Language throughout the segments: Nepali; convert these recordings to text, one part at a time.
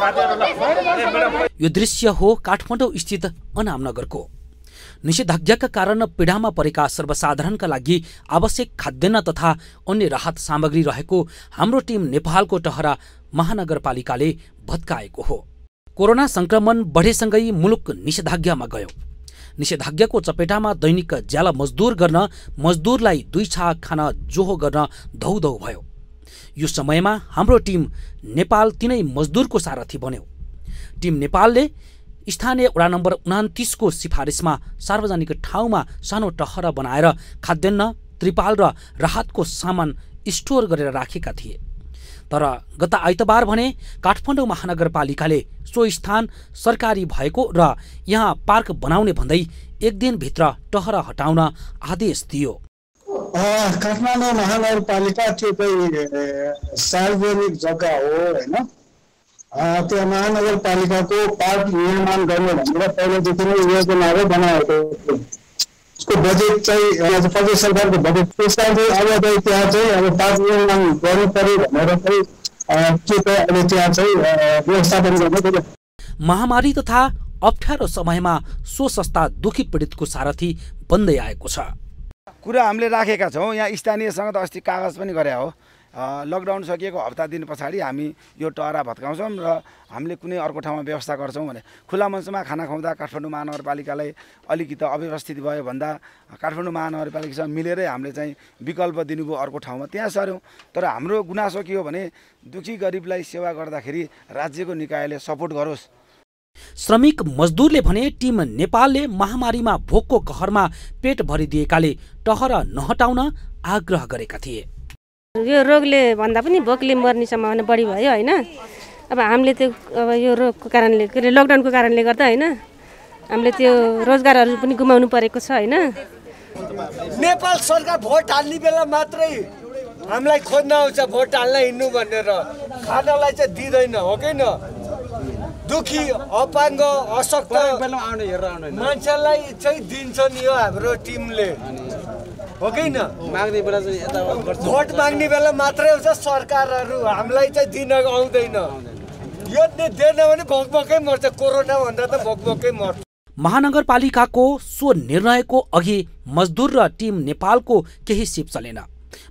यो दृश्य हो काठमाडौँ स्थित अनाम नगरको। निषेधाज्ञाका कारण पीडामा परेका सर्वसाधारणका लागि आवश्यक खाद्यान्न तथा अन्य राहत सामग्री रहेको हाम्रो टिम नेपालको टहरा महानगरपालिकाले भत्काएको हो। कोरोना संक्रमण बढेसँगै मुलुक निषेधाज्ञामा गयो। निषेधाज्ञाको चपेटामा दैनिक ज्याला मजदूर गर्न मजदूरलाई दुई छा खाना जोहो गर्न धौधौ भयो। यो समयमा हाम्रो टिम नेपाल तिनै मजदूरको सारथी बन्यो। टिम नेपालले स्थानीय वडा नम्बर 29 को सिफारिशमा सार्वजनिक ठाउँमा सानो टहरा बनाएर खाद्यान्न, त्रिपाल र राहतको सामान स्टोर गरेर राखेका थिए। तर गत आइतबार भने काठमाडौँ महानगरपालिकाले सो स्थान सरकारी भएको र यहाँ पार्क बनाउने भन्दै एक दिन भित्र टहरा हटाउन आदेश दियो। काठमाडौँ महानगरपालिका चाहिँ सार्वजनिक जग्गा हो हैन। त्यो महानगरपालिकाको पार्क निर्माण गर्ने भनेर पहिलेदेखि नै योजनाहरू बनाएको थियो। उसको बजेट चाहिँ प्रदेश सरकारको बजेट त्यसले अब त्यहाँ चाहिँ अब पार्क निर्माण गर्नु पर्यो भनेर चाहिँ त्यहाँ चाहिँ व्यवस्थापन गर्नु। महामारी तथा अप्ठ्यारो समयमा सो संस्था दुखी पीडितको सारथी बन्दै आएको छ। कुरा हामीले राखेका छौँ। यहाँ स्थानीयसँग त अस्ति कागज पनि गरे हो। लकडाउन सकिएको हप्ता दिन पछाडि हामी यो टहरा भत्काउँछौँ र हामीले कुनै अर्को ठाउँमा व्यवस्था गर्छौँ भने खुला मञ्चमा खाना खुवाउँदा काठमाडौँ महानगरपालिकालाई अलिकति अव्यवस्थित भयो भन्दा काठमाडौँ महानगरपालिकासँग मिलेरै हामीले चाहिँ विकल्प दिनुभयो अर्को ठाउँमा, त्यहाँ सर्यौँ। तर हाम्रो गुनासो के हो भने दुखी गरिबलाई सेवा गर्दाखेरि राज्यको निकायले सपोर्ट गरोस्। श्रमिक मजदूरले भने टिम नेपालले महामारीमा भोकको कहरमा पेट भरिदिएकाले टहरा नहटाउन आग्रह गरेका थिए। यो रोगले भन्दा पनि भोकले मर्ने सम्भावना बढी भयो हैन। अब हामीले त्यो अब यो रोगको कारणले लकडाउनको कारणले गर्दा हैन हामीले त्यो रोजगारहरू पनि गुमाउनु परेको छ हैन। नेपाल सरकार भोट हाल्ने बेला मात्रै हामीलाई खोज्न आउँछ भोट हाल्न हिँड्नु भनेर, खानालाई चाहिँ दिदैन हो किन। दुखी अपाङ्ग अशक्त मान्छेलाई चाहिँ दिन्छ नि यो हाम्रो टिमले हो किन। भोट माग्ने बेला मात्रै आउँछ सरकारहरू, हामीलाई चाहिँ दिन आउँदैन। यो दिएन भने भोकभोकै मर्छ, कोरोना भन्दा त भोकभोकै मर्छ। महानगरपालिकाको सो निर्णयको अघि मजदुर र टिम नेपालको केही सिप चलेन।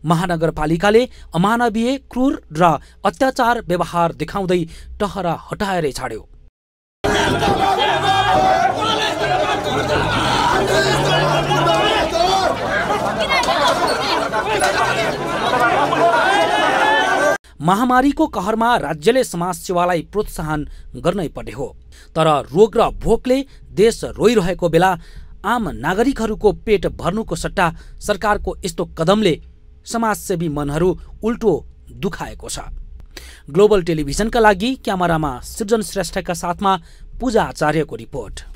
महानगरपालिकाले अमानवीय, क्रूर र अत्याचार व्यवहार देखाउँदै टहरा हटाएरै छाड्यो। महामारीको कहरमा राज्यले समाजसेवालाई प्रोत्साहन गर्नै पर्ने हो, तर रोग र भोकले देश रोइरहेको बेला आम नागरिकहरूको पेट भर्नुको सट्टा सरकारको यस्तो कदमले समाजसेवी मनहरू उल्टो दुखाएको छ। ग्लोबल टेलिभिजनका लागि क्यामेरामा सृजन श्रेष्ठका साथमा पूजा आचार्यको रिपोर्ट।